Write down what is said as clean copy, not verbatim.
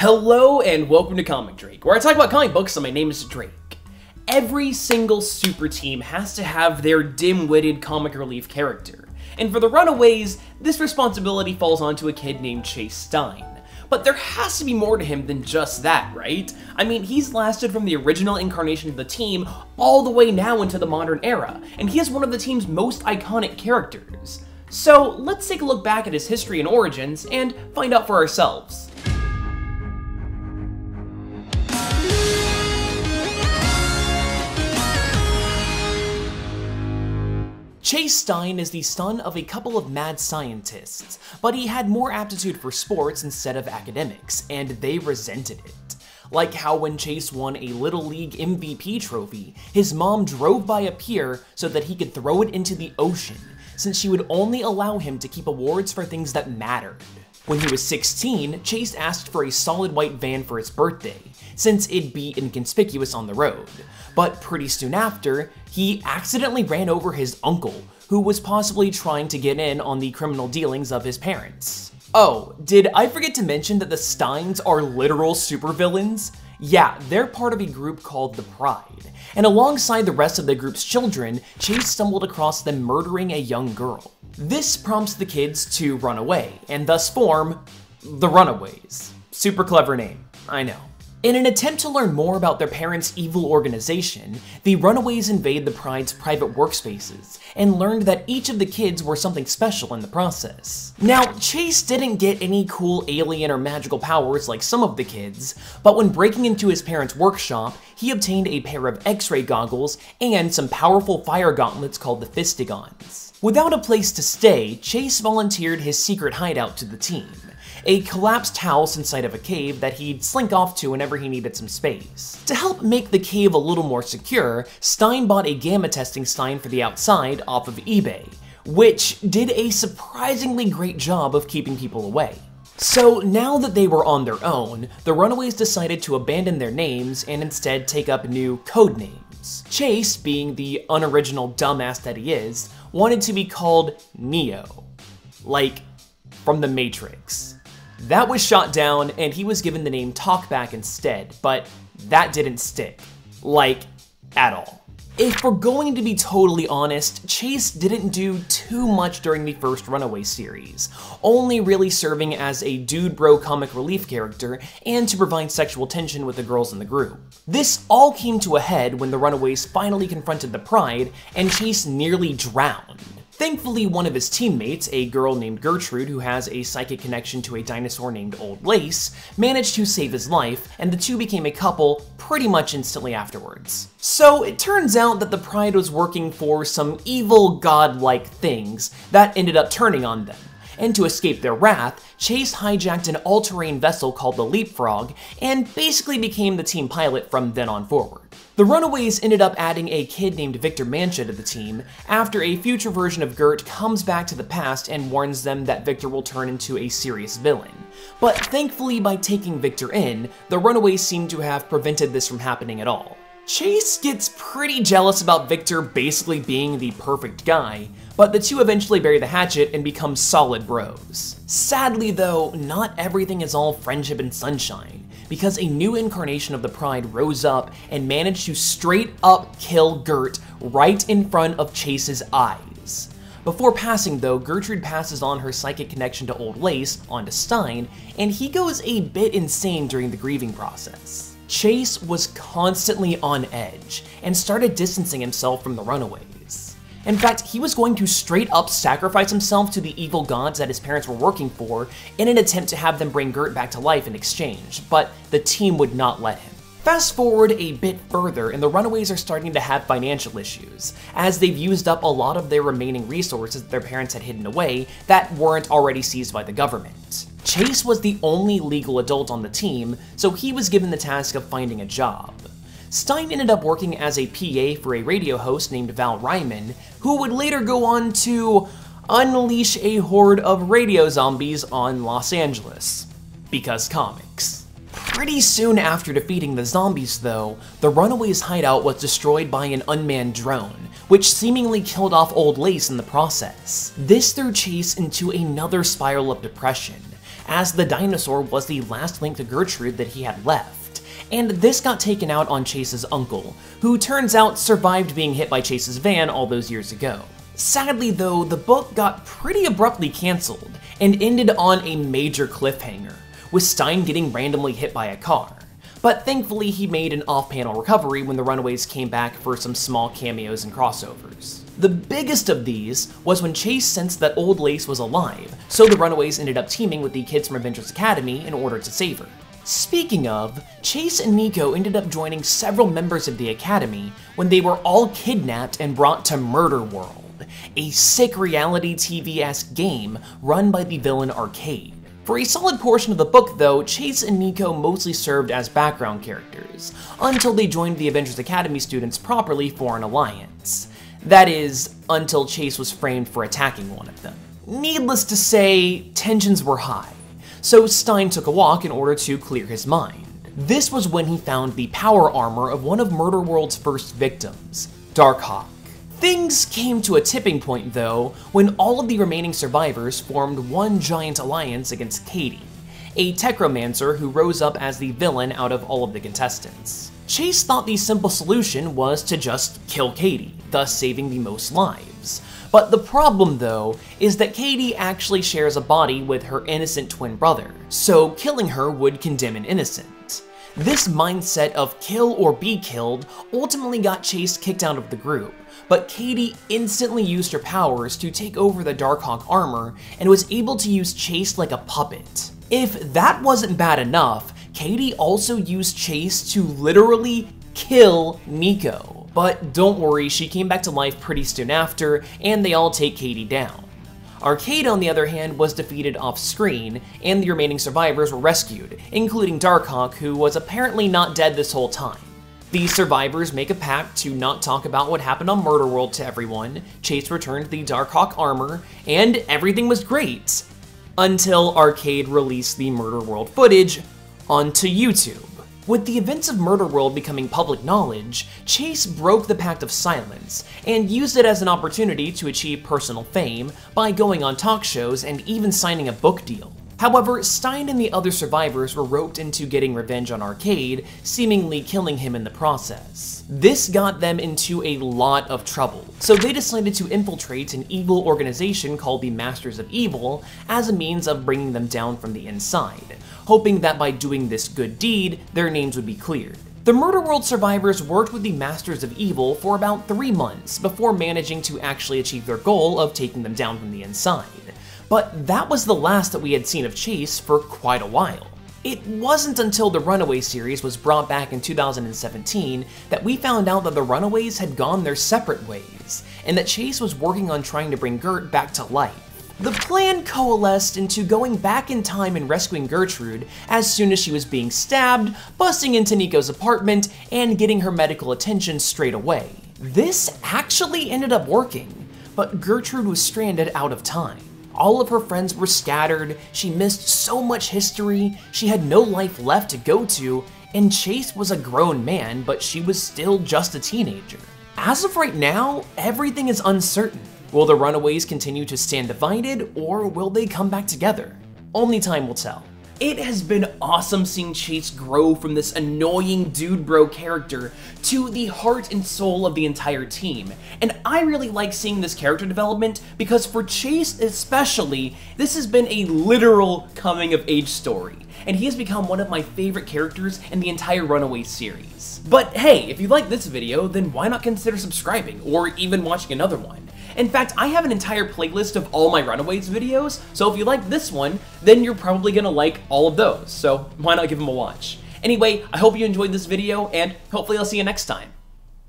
Hello and welcome to Comic Drake, where I talk about comic books and my name is Drake. Every single super team has to have their dim-witted comic relief character, and for the Runaways, this responsibility falls onto a kid named Chase Stein. But there has to be more to him than just that, right? I mean, he's lasted from the original incarnation of the team all the way now into the modern era, and he is one of the team's most iconic characters. So let's take a look back at his history and origins and find out for ourselves. Chase Stein is the son of a couple of mad scientists, but he had more aptitude for sports instead of academics, and they resented it. Like how when Chase won a Little League MVP trophy, his mom drove by a pier so that he could throw it into the ocean, since she would only allow him to keep awards for things that mattered. When he was 16, Chase asked for a solid white van for his birthday, since it'd be inconspicuous on the road. But pretty soon after, he accidentally ran over his uncle, who was possibly trying to get in on the criminal dealings of his parents. Oh, did I forget to mention that the Steins are literal supervillains? Yeah, they're part of a group called The Pride, and alongside the rest of the group's children, Chase stumbled across them murdering a young girl. This prompts the kids to run away, and thus form The Runaways. Super clever name, I know. In an attempt to learn more about their parents' evil organization, the Runaways invade the Pride's private workspaces, and learned that each of the kids were something special in the process. Now, Chase didn't get any cool alien or magical powers like some of the kids, but when breaking into his parents' workshop, he obtained a pair of X-ray goggles and some powerful fire gauntlets called the Fistigons. Without a place to stay, Chase volunteered his secret hideout to the team. A collapsed house inside of a cave that he'd slink off to whenever he needed some space. To help make the cave a little more secure, Stein bought a gamma testing sign for the outside off of eBay, which did a surprisingly great job of keeping people away. So now that they were on their own, the Runaways decided to abandon their names and instead take up new code names. Chase, being the unoriginal dumbass that he is, wanted to be called Neo, like from The Matrix. That was shot down, and he was given the name Talkback instead, but that didn't stick. Like, at all. If we're going to be totally honest, Chase didn't do too much during the first Runaway series, only really serving as a dude bro comic relief character and to provide sexual tension with the girls in the group. This all came to a head when the Runaways finally confronted the Pride, and Chase nearly drowned. Thankfully, one of his teammates, a girl named Gertrude who has a psychic connection to a dinosaur named Old Lace, managed to save his life, and the two became a couple pretty much instantly afterwards. So it turns out that the Pride was working for some evil godlike things that ended up turning on them, and to escape their wrath, Chase hijacked an all-terrain vessel called the Leapfrog and basically became the team pilot from then on forward. The Runaways ended up adding a kid named Victor Mancha to the team after a future version of Gert comes back to the past and warns them that Victor will turn into a serious villain. But thankfully, by taking Victor in, the Runaways seem to have prevented this from happening at all. Chase gets pretty jealous about Victor basically being the perfect guy, but the two eventually bury the hatchet and become solid bros. Sadly though, not everything is all friendship and sunshine, because a new incarnation of the Pride rose up and managed to straight up kill Gert right in front of Chase's eyes. Before passing though, Gertrude passes on her psychic connection to Old Lace onto Stein, and he goes a bit insane during the grieving process. Chase was constantly on edge and started distancing himself from the Runaways. In fact, he was going to straight up sacrifice himself to the evil gods that his parents were working for in an attempt to have them bring Gert back to life in exchange, but the team would not let him. Fast forward a bit further, and the Runaways are starting to have financial issues, as they've used up a lot of their remaining resources that their parents had hidden away that weren't already seized by the government. Chase was the only legal adult on the team, so he was given the task of finding a job. Stein ended up working as a PA for a radio host named Val Ryman, who would later go on to unleash a horde of radio zombies on Los Angeles. Because comics. Pretty soon after defeating the zombies though, the Runaways' hideout was destroyed by an unmanned drone, which seemingly killed off Old Lace in the process. This threw Chase into another spiral of depression, as the dinosaur was the last link to Gertrude that he had left. And this got taken out on Chase's uncle, who turns out survived being hit by Chase's van all those years ago. Sadly though, the book got pretty abruptly cancelled, and ended on a major cliffhanger, with Stein getting randomly hit by a car. But thankfully he made an off-panel recovery when the Runaways came back for some small cameos and crossovers. The biggest of these was when Chase sensed that Old Lace was alive, so the Runaways ended up teaming with the kids from Avengers Academy in order to save her. Speaking of, Chase and Nico ended up joining several members of the Academy when they were all kidnapped and brought to Murder World, a sick reality TV-esque game run by the villain Arcade. For a solid portion of the book though, Chase and Nico mostly served as background characters, until they joined the Avengers Academy students properly for an alliance. That is, until Chase was framed for attacking one of them. Needless to say, tensions were high, so Stein took a walk in order to clear his mind. This was when he found the power armor of one of Murder World's first victims, Darkhawk. Things came to a tipping point though, when all of the remaining survivors formed one giant alliance against Katie, a techromancer who rose up as the villain out of all of the contestants. Chase thought the simple solution was to just kill Katie, thus saving the most lives. But the problem though, is that Katie actually shares a body with her innocent twin brother, so killing her would condemn an innocent. This mindset of kill or be killed ultimately got Chase kicked out of the group, but Katie instantly used her powers to take over the Darkhawk armor and was able to use Chase like a puppet. If that wasn't bad enough, Katie also used Chase to literally kill Nico. But don't worry, she came back to life pretty soon after, and they all take Katie down. Arcade, on the other hand, was defeated off-screen, and the remaining survivors were rescued, including Darkhawk, who was apparently not dead this whole time. The survivors make a pact to not talk about what happened on Murder World to everyone, Chase returned the Darkhawk armor, and everything was great, until Arcade released the Murder World footage onto YouTube. With the events of Murder World becoming public knowledge, Chase broke the pact of silence and used it as an opportunity to achieve personal fame by going on talk shows and even signing a book deal. However, Stein and the other survivors were roped into getting revenge on Arcade, seemingly killing him in the process. This got them into a lot of trouble, so they decided to infiltrate an evil organization called the Masters of Evil as a means of bringing them down from the inside, hoping that by doing this good deed, their names would be cleared. The Murder World survivors worked with the Masters of Evil for about 3 months before managing to actually achieve their goal of taking them down from the inside. But that was the last that we had seen of Chase for quite a while. It wasn't until the Runaway series was brought back in 2017 that we found out that the Runaways had gone their separate ways, and that Chase was working on trying to bring Gert back to life. The plan coalesced into going back in time and rescuing Gertrude as soon as she was being stabbed, busting into Nico's apartment, and getting her medical attention straight away. This actually ended up working, but Gertrude was stranded out of time. All of her friends were scattered, she missed so much history, she had no life left to go to, and Chase was a grown man, but she was still just a teenager. As of right now, everything is uncertain. Will the Runaways continue to stand divided, or will they come back together? Only time will tell. It has been awesome seeing Chase grow from this annoying dude bro character to the heart and soul of the entire team, and I really like seeing this character development because for Chase especially, this has been a literal coming of age story, and he has become one of my favorite characters in the entire Runaways series. But hey, if you like this video, then why not consider subscribing or even watching another one? In fact, I have an entire playlist of all my Runaways videos, so if you like this one, then you're probably gonna like all of those, so why not give them a watch? Anyway, I hope you enjoyed this video, and hopefully I'll see you next time.